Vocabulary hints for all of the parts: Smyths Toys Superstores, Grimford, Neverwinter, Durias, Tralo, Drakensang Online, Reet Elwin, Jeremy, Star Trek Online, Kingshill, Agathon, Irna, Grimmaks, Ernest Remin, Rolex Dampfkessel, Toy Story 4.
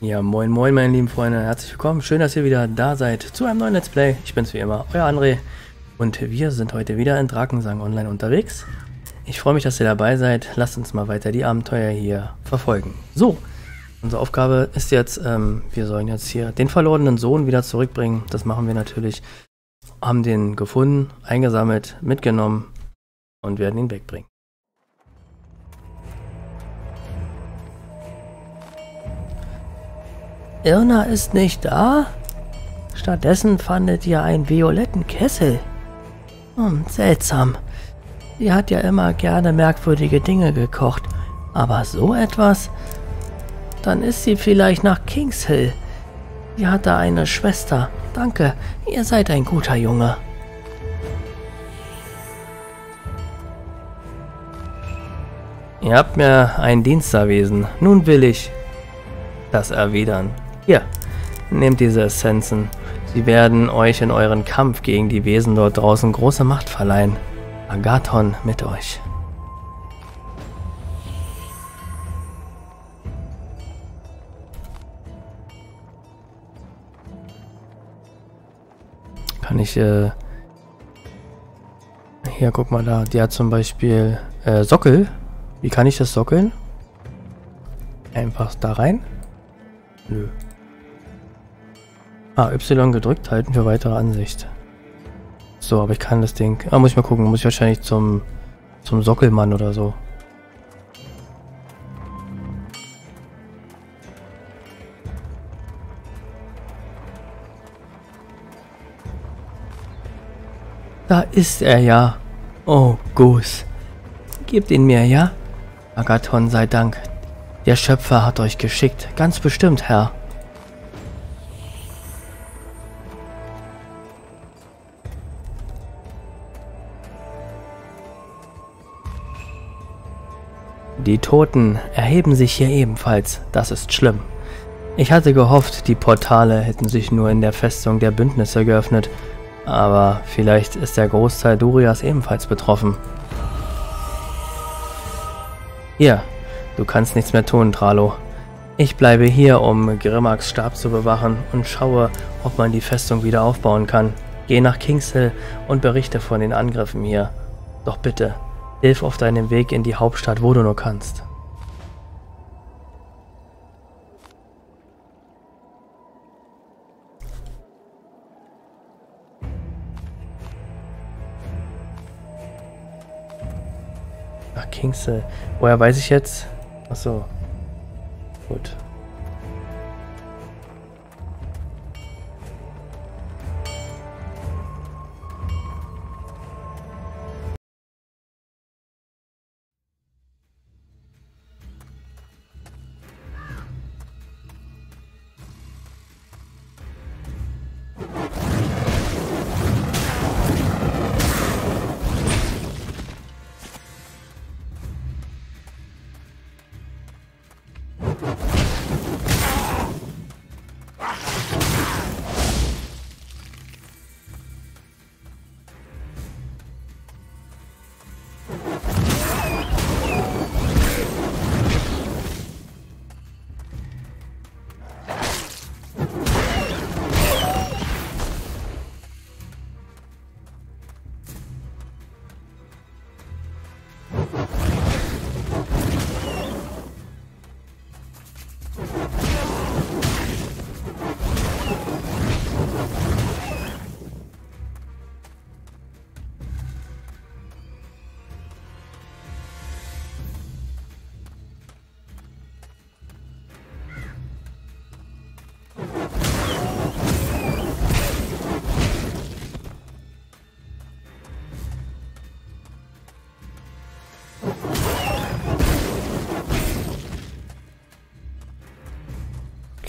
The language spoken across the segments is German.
Ja, moin moin meine lieben Freunde, herzlich willkommen, schön, dass ihr wieder da seid zu einem neuen Let's Play. Ich bin's wie immer, euer André und wir sind heute wieder in Drakensang Online unterwegs. Ich freue mich, dass ihr dabei seid, lasst uns mal weiter die Abenteuer hier verfolgen. So, unsere Aufgabe ist jetzt, wir sollen jetzt hier den verlorenen Sohn wieder zurückbringen, das machen wir natürlich. Haben den gefunden, eingesammelt, mitgenommen und werden ihn wegbringen. Irna ist nicht da? Stattdessen fandet ihr einen violetten Kessel. Hm, seltsam. Sie hat ja immer gerne merkwürdige Dinge gekocht. Aber so etwas? Dann ist sie vielleicht nach Kingshill. Sie hat da eine Schwester. Danke, ihr seid ein guter Junge. Ihr habt mir ein Dienst erwiesen. Nun will ich das erwidern. Hier, nehmt diese Essenzen. Sie werden euch in euren Kampf gegen die Wesen dort draußen große Macht verleihen. Agathon mit euch. Kann ich, hier, guck mal da, die hat zum Beispiel, Sockel. Wie kann ich das sockeln? Einfach da rein? Nö. Ah, Y gedrückt halten für weitere Ansicht. So, aber ich kann das Ding... Ah, muss ich mal gucken. Muss ich wahrscheinlich zum Sockelmann oder so. Da ist er ja. Oh, Goose. Gebt ihn mir, ja? Agathon sei Dank. Der Schöpfer hat euch geschickt. Ganz bestimmt, Herr. Die Toten erheben sich hier ebenfalls. Das ist schlimm. Ich hatte gehofft, die Portale hätten sich nur in der Festung der Bündnisse geöffnet. Aber vielleicht ist der Großteil Durias ebenfalls betroffen. Hier. Du kannst nichts mehr tun, Tralo. Ich bleibe hier, um Grimmaks Stab zu bewachen und schaue, ob man die Festung wieder aufbauen kann. Geh nach Kingshill und berichte von den Angriffen hier. Doch bitte, hilf auf deinem Weg in die Hauptstadt, wo du nur kannst. Nach Kingshill. Woher weiß ich jetzt? Achso. Gut.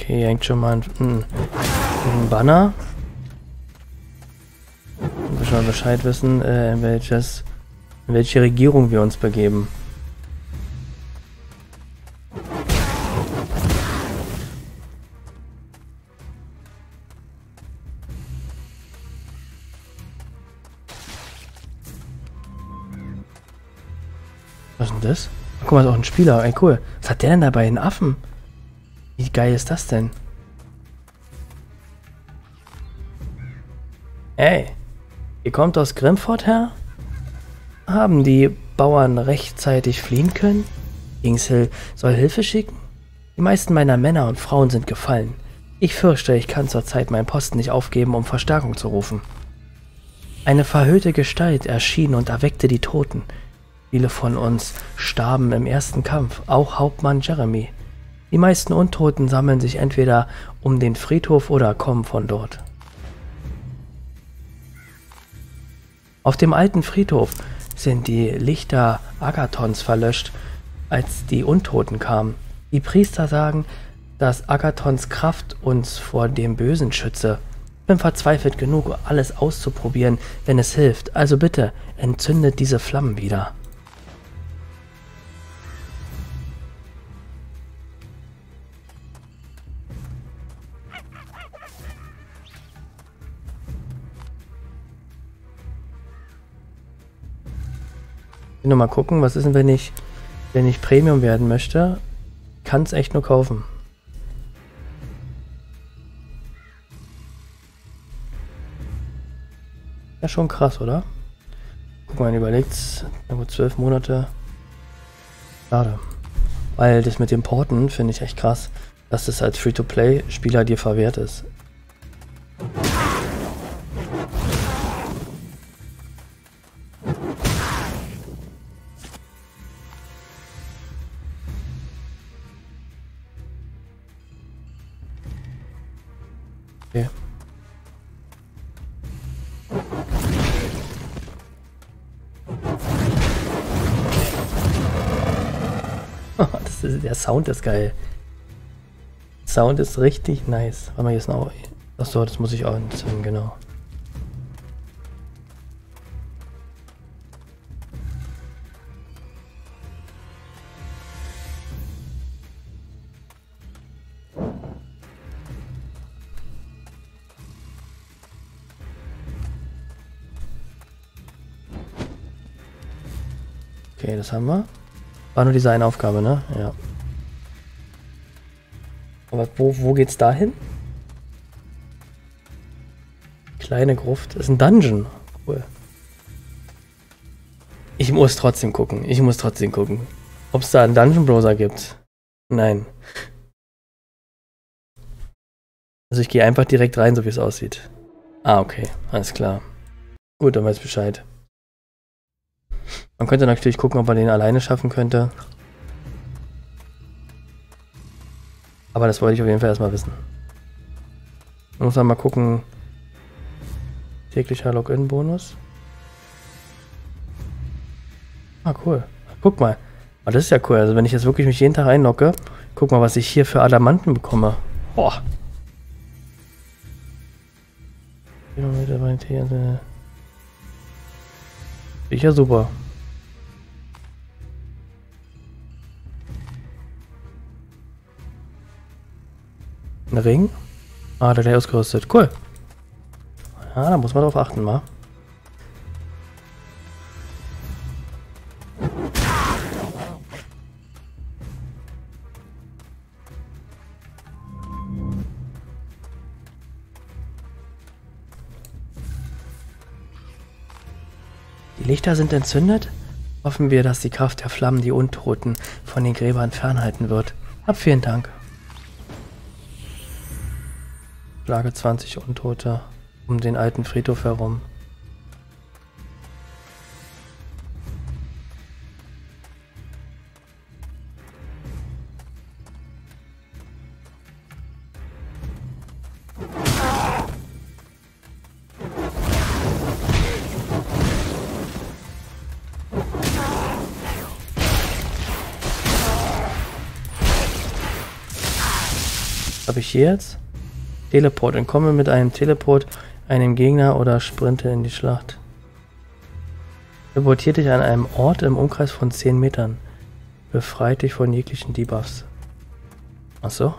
Hier hängt schon mal ein Banner. Wir müssen mal Bescheid wissen, in welche Regierung wir uns begeben. Was ist denn das? Guck mal, ist auch ein Spieler. Ey, cool. Was hat der denn da bei den Affen? Wie geil ist das denn? Ey, ihr kommt aus Grimford her? Haben die Bauern rechtzeitig fliehen können? Kingshill soll Hilfe schicken? Die meisten meiner Männer und Frauen sind gefallen. Ich fürchte, ich kann zurzeit meinen Posten nicht aufgeben, um Verstärkung zu rufen. Eine verhüllte Gestalt erschien und erweckte die Toten. Viele von uns starben im ersten Kampf, auch Hauptmann Jeremy. Die meisten Untoten sammeln sich entweder um den Friedhof oder kommen von dort. Auf dem alten Friedhof sind die Lichter Agathons verlöscht, als die Untoten kamen. Die Priester sagen, dass Agathons Kraft uns vor dem Bösen schütze. Ich bin verzweifelt genug, alles auszuprobieren, wenn es hilft. Also bitte, entzündet diese Flammen wieder. Ich will nur mal gucken, was ist denn, wenn ich Premium werden möchte? Ich kann es echt nur kaufen. Ja, schon krass, oder? Guck mal, überlegt's. Na gut, 12 Monate. Schade. Weil das mit dem Porten finde ich echt krass, dass das als Free-to-Play-Spieler dir verwehrt ist. Der Sound ist geil. Sound ist richtig nice. Warte mal, hier ist noch... Achso, das muss ich auch anzünden, genau. Okay, das haben wir. War nur diese eine Aufgabe, ne? Ja. Aber wo geht's da hin? Kleine Gruft. Ist ein Dungeon. Cool. Ich muss trotzdem gucken. Ob es da einen Dungeon Browser gibt. Nein. Also ich gehe einfach direkt rein, so wie es aussieht. Ah, okay. Alles klar. Gut, dann weiß Bescheid. Man könnte natürlich gucken, ob man den alleine schaffen könnte. Aber das wollte ich auf jeden Fall erstmal wissen. Man muss dann mal gucken. Täglicher Login-Bonus. Ah, cool. Guck mal. Oh, das ist ja cool. Also wenn ich jetzt wirklich mich jeden Tag einlogge, guck mal, was ich hier für Adamanten bekomme. Boah. Ist ja super. Ein Ring? Ah, der ist ausgerüstet. Cool. Ja, da muss man drauf achten, mal. Die Lichter sind entzündet. Hoffen wir, dass die Kraft der Flammen die Untoten von den Gräbern fernhalten wird. Hab vielen Dank. Schlage 20 Untote um den alten Friedhof herum. Was habe ich hier jetzt? Teleport. Entkomme mit einem Teleport einem Gegner oder sprinte in die Schlacht. Teleportier dich an einem Ort im Umkreis von 10 Metern. Befreie dich von jeglichen Debuffs. Achso.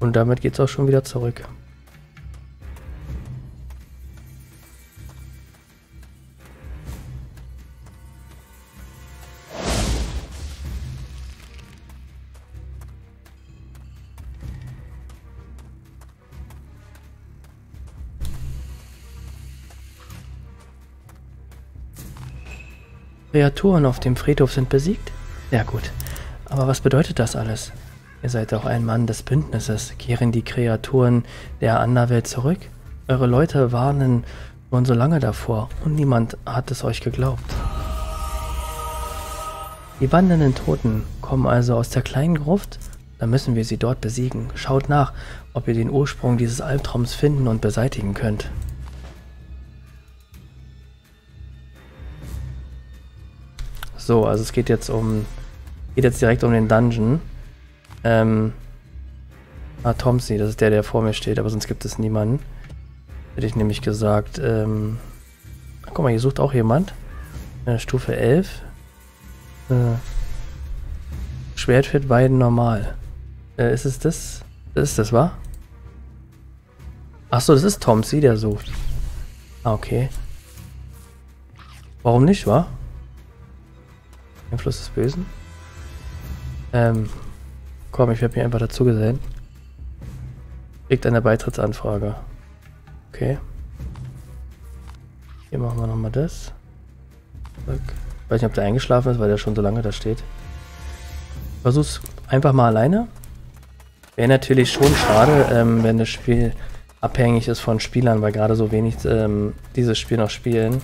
Und damit geht's auch schon wieder zurück. Kreaturen auf dem Friedhof sind besiegt? Ja gut, aber was bedeutet das alles? Ihr seid auch ein Mann des Bündnisses. Kehren die Kreaturen der Anderwelt zurück? Eure Leute warnen schon so lange davor und niemand hat es euch geglaubt. Die wandernden Toten kommen also aus der kleinen Gruft? Dann müssen wir sie dort besiegen. Schaut nach, ob ihr den Ursprung dieses Albtraums finden und beseitigen könnt. So, also es geht jetzt direkt um den Dungeon. Tomsy, das ist der vor mir steht, aber sonst gibt es niemanden. Hätte ich nämlich gesagt, guck mal, hier sucht auch jemand. Stufe 11. Schwert für beiden normal. Ist es das? Ist das wahr? Achso, das ist Tomsy, der sucht. Ah, okay. Warum nicht, wa? Einfluss des Bösen. Komm, ich werde mich einfach dazu gesehen. Kriegt eine Beitrittsanfrage. Okay. Hier machen wir nochmal das. Zack. Ich weiß nicht, ob der eingeschlafen ist, weil der schon so lange da steht. Versuch's einfach mal alleine. Wäre natürlich schon schade, wenn das Spiel abhängig ist von Spielern, weil gerade so wenig dieses Spiel noch spielen.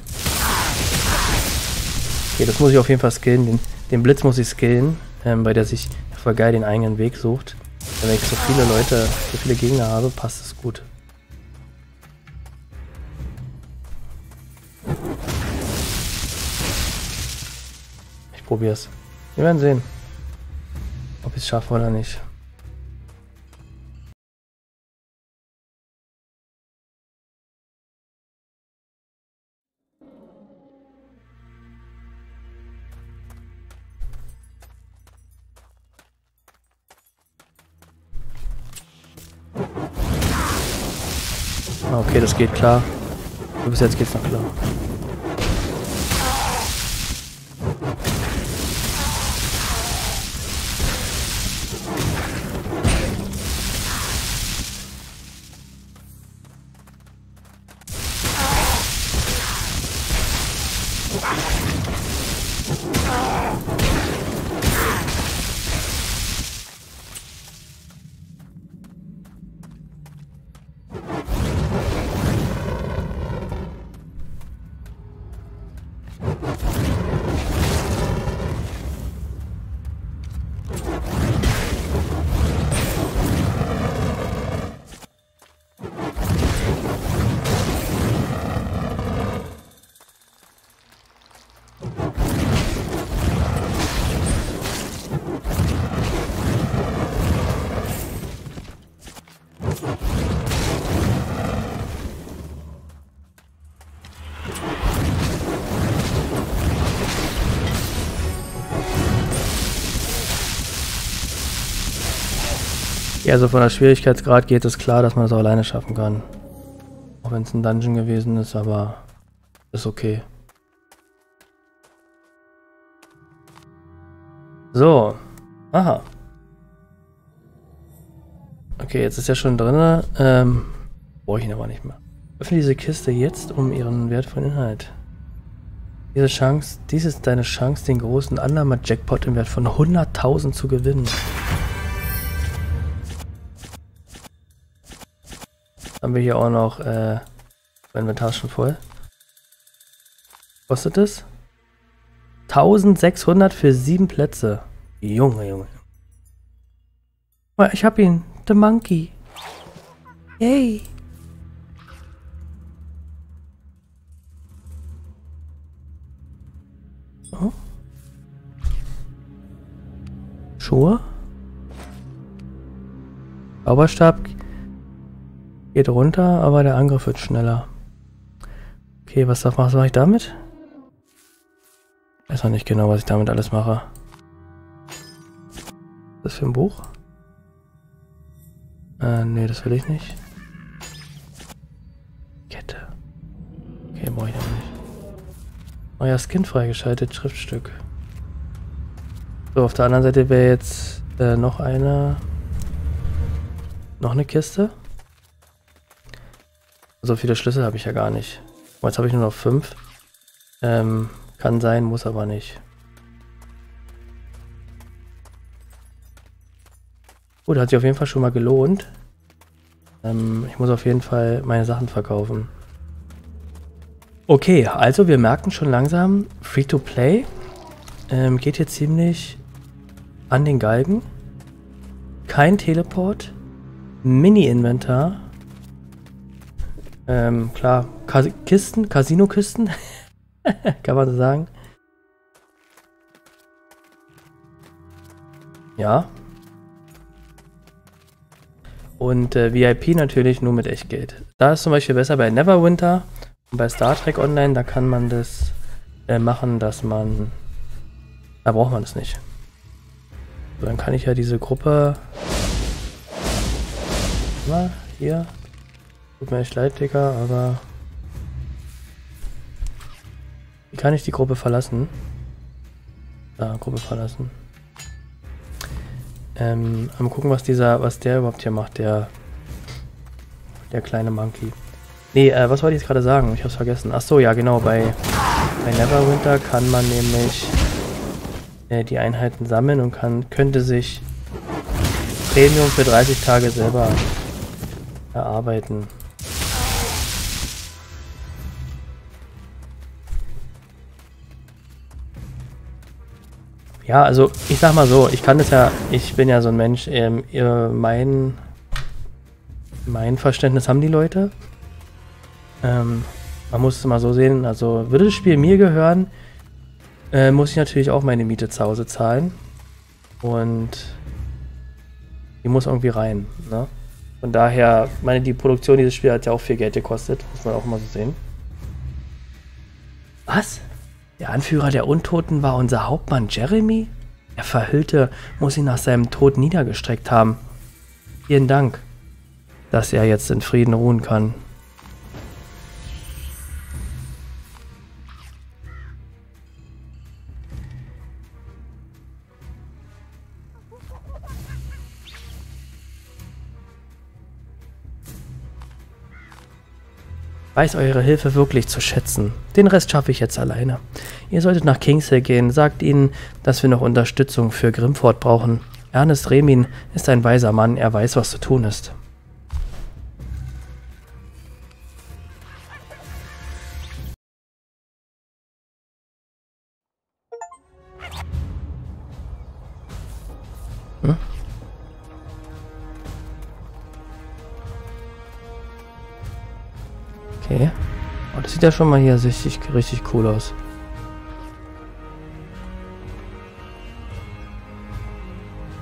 Okay, das muss ich auf jeden Fall skillen. Den Blitz muss ich skillen, weil der sich voll geil den eigenen Weg sucht. Wenn ich so viele Gegner habe, passt es gut. Ich probiere es. Wir werden sehen, ob ich es schaffe oder nicht. Okay, das geht klar. Bis jetzt geht's noch klar. Also von der Schwierigkeitsgrad geht es klar, dass man das auch alleine schaffen kann. Auch wenn es ein Dungeon gewesen ist, aber ist okay. So. Aha. Okay, jetzt ist er schon drin. Brauche ich ihn aber nicht mehr. Öffne diese Kiste jetzt um ihren wertvollen Inhalt. Dies ist deine Chance, den großen Anlammer-Jackpot im Wert von 100.000 zu gewinnen. Haben wir hier auch noch Inventar schon voll. Kostet es? 1600 für 7 Plätze. Junge, Junge. Ich hab ihn. The Monkey. Yay. Oh. Schuhe. Zauberstab. Geht runter, aber der Angriff wird schneller. Okay, was mache ich damit? Ich weiß noch nicht genau, was ich damit alles mache. Was ist das für ein Buch? Ne, das will ich nicht. Kette. Okay, brauche ich auch nicht. Neuer Skin freigeschaltet, Schriftstück. So, auf der anderen Seite wäre jetzt noch eine... Noch eine Kiste. So viele Schlüssel habe ich ja gar nicht. Jetzt habe ich nur noch 5. Kann sein, muss aber nicht. Gut, hat sich auf jeden Fall schon mal gelohnt. Ich muss auf jeden Fall meine Sachen verkaufen. Okay, also wir merken schon langsam, Free-to-Play geht hier ziemlich an den Galgen. Kein Teleport. Mini-Inventar. Klar, Kisten, Casino-Kisten. Kann man so sagen. Ja. Und VIP natürlich nur mit Echtgeld. Da ist zum Beispiel besser bei Neverwinter und bei Star Trek Online, da kann man das machen, dass man... Da braucht man es nicht. So, dann kann ich ja diese Gruppe... Mal hier. Tut mir echt leid, Digga, aber... Wie kann ich die Gruppe verlassen? Da, Gruppe verlassen. Mal gucken, was der überhaupt hier macht, der kleine Monkey. Nee, was wollte ich jetzt gerade sagen? Ich hab's vergessen. Ach so, ja genau, bei Neverwinter kann man nämlich die Einheiten sammeln und könnte sich Premium für 30 Tage selber erarbeiten. Ja, also ich sag mal so, ich bin ja so ein Mensch, mein Verständnis haben die Leute. Man muss es mal so sehen, also würde das Spiel mir gehören, muss ich natürlich auch meine Miete zu Hause zahlen. Und die muss irgendwie rein, ne? Von daher, die Produktion dieses Spiels hat ja auch viel Geld gekostet, muss man auch mal so sehen. Was? Der Anführer der Untoten war unser Hauptmann Jeremy? Der Verhüllte muss ihn nach seinem Tod niedergestreckt haben. Vielen Dank, dass er jetzt in Frieden ruhen kann. Weiß eure Hilfe wirklich zu schätzen. Den Rest schaffe ich jetzt alleine. Ihr solltet nach Kingshill gehen. Sagt ihnen, dass wir noch Unterstützung für Grimford brauchen. Ernest Remin ist ein weiser Mann. Er weiß, was zu tun ist. Hm? Okay. Oh, das sieht ja schon mal hier richtig cool aus.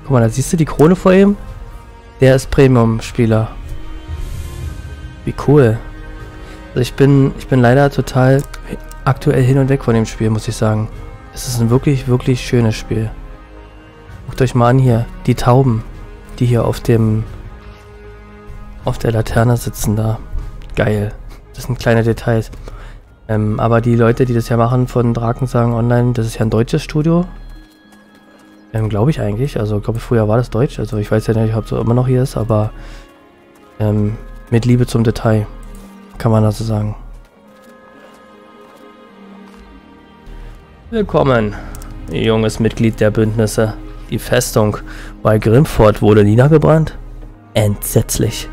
Guck mal, da siehst du die Krone vor ihm? Der ist Premium-Spieler. Wie cool. Also ich bin leider total aktuell hin und weg von dem Spiel, muss ich sagen. Es ist ein wirklich schönes Spiel. Guckt euch mal an hier, die Tauben, die hier auf der Laterne sitzen da. Geil. Das sind kleine Details. Aber die Leute, die das ja machen von Drakensang Online, das ist ja ein deutsches Studio. Glaube ich eigentlich. Also ich glaube, früher war das deutsch. Also ich weiß ja nicht, ob es immer noch hier ist, aber mit Liebe zum Detail kann man das so sagen. Willkommen, junges Mitglied der Bündnisse. Die Festung bei Grimford wurde niedergebrannt? Entsetzlich.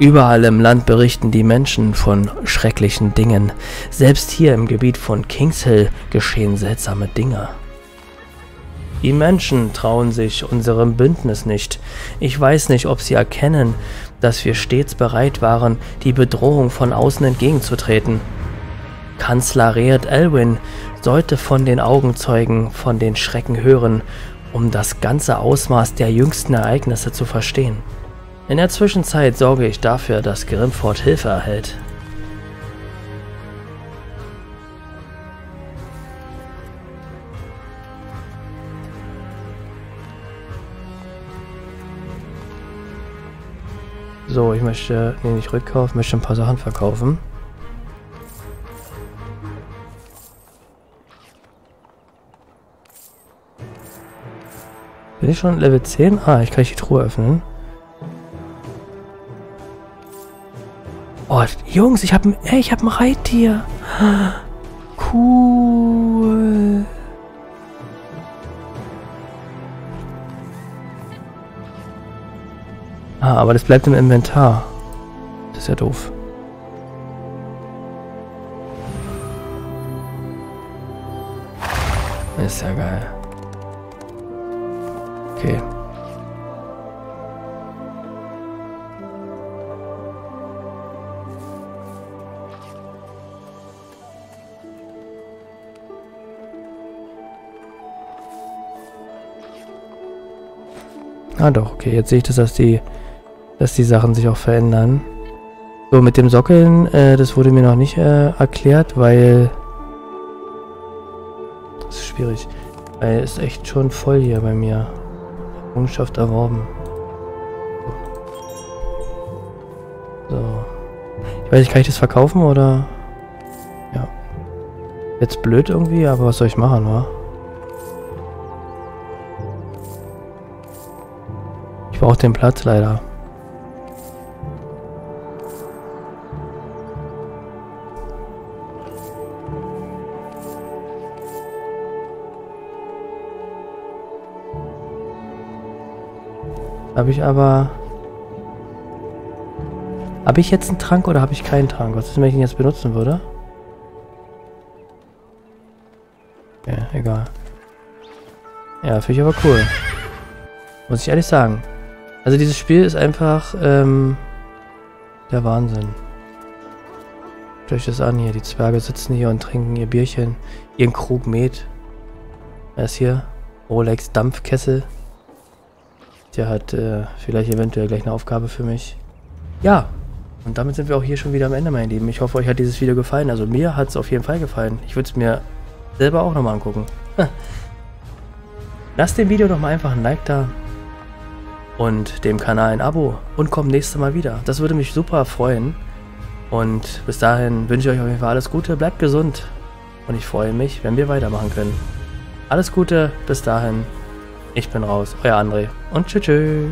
Überall im Land berichten die Menschen von schrecklichen Dingen. Selbst hier im Gebiet von Kingshill geschehen seltsame Dinge. Die Menschen trauen sich unserem Bündnis nicht. Ich weiß nicht, ob sie erkennen, dass wir stets bereit waren, die Bedrohung von außen entgegenzutreten. Kanzler Reet Elwin sollte von den Augenzeugen von den Schrecken hören, um das ganze Ausmaß der jüngsten Ereignisse zu verstehen. In der Zwischenzeit sorge ich dafür, dass Grimford Hilfe erhält. So, ich möchte nicht rückkaufen, möchte ein paar Sachen verkaufen. Bin ich schon Level 10? Ah, ich kann die Truhe öffnen. Oh, Jungs, ich hab ein Reittier. Cool. Ah, aber das bleibt im Inventar. Das ist ja doof. Ist ja geil. Okay. Ah doch, okay. Jetzt sehe ich, dass die Sachen sich auch verändern. So, mit dem Sockeln, das wurde mir noch nicht erklärt, weil... Das ist schwierig. Weil es echt schon voll hier bei mir. Errungenschaft erworben. So. Ich weiß nicht, kann ich das verkaufen oder... Ja. Jetzt blöd irgendwie, aber was soll ich machen, wa? Ich brauche den Platz leider. Habe ich aber... Habe ich jetzt einen Trank oder habe ich keinen Trank? Was ist, wenn ich ihn jetzt benutzen würde? Ja, egal. Ja, finde ich aber cool. Muss ich ehrlich sagen. Also dieses Spiel ist einfach der Wahnsinn. Schaut euch das an hier. Die Zwerge sitzen hier und trinken ihr Bierchen. Ihren Krug Met. Er ist hier. Rolex Dampfkessel. Der hat vielleicht eventuell gleich eine Aufgabe für mich. Ja, und damit sind wir auch hier schon wieder am Ende, meine Lieben. Ich hoffe, euch hat dieses Video gefallen. Also mir hat es auf jeden Fall gefallen. Ich würde es mir selber auch nochmal angucken. Lasst dem Video doch mal einfach ein Like da. Und dem Kanal ein Abo. Und kommt nächstes Mal wieder. Das würde mich super freuen. Und bis dahin wünsche ich euch auf jeden Fall alles Gute. Bleibt gesund. Und ich freue mich, wenn wir weitermachen können. Alles Gute. Bis dahin. Ich bin raus, euer André und tschüss.